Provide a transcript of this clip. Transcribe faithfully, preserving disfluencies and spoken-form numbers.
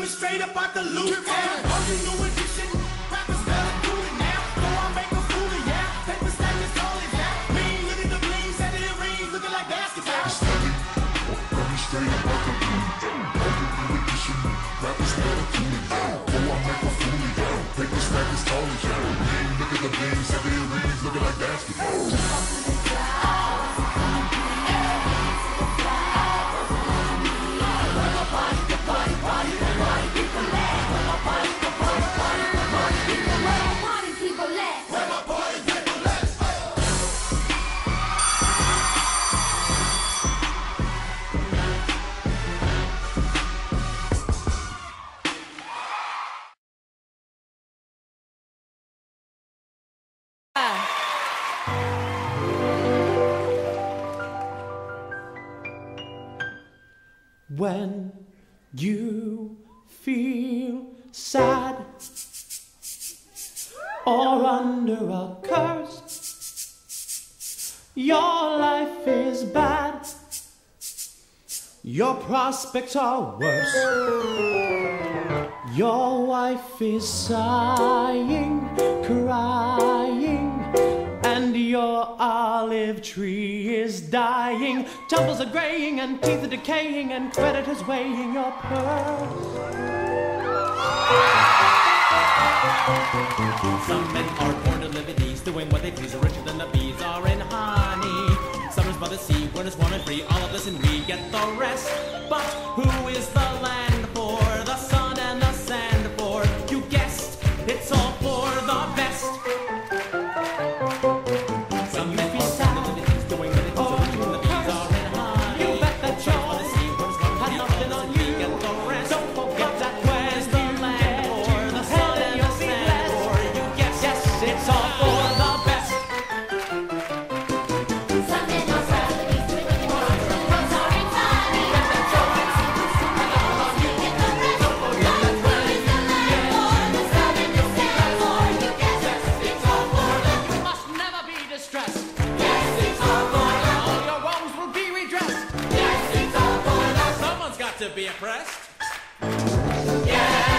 coming straight up out the loop. And all you new edition rappers better do it now. Though I make a fool of ya, take the stand as tall as that. Mean, look at the bling, set it in rings, looking like basketball. Coming straight up out the loop. All you new edition rappers better do it now. Though I make a fool of ya, take the stand as tall as that. Mean, look at the bling, set it in rings, looking like basketball. When you feel sad or under a curse, your life is bad, your prospects are worse. Your wife is sighing, crying, and your olive tree is dying. Temples are graying and teeth are decaying and creditors weighing your pearls. Some men are born to live in ease, doing what they please, are richer than the bees are in honey. Summer's by the sea, winter's warm and free, all of this and we get the rest. But who is the land for? The sun and the sand for? You guessed, it's all for the best. To be oppressed? Yeah!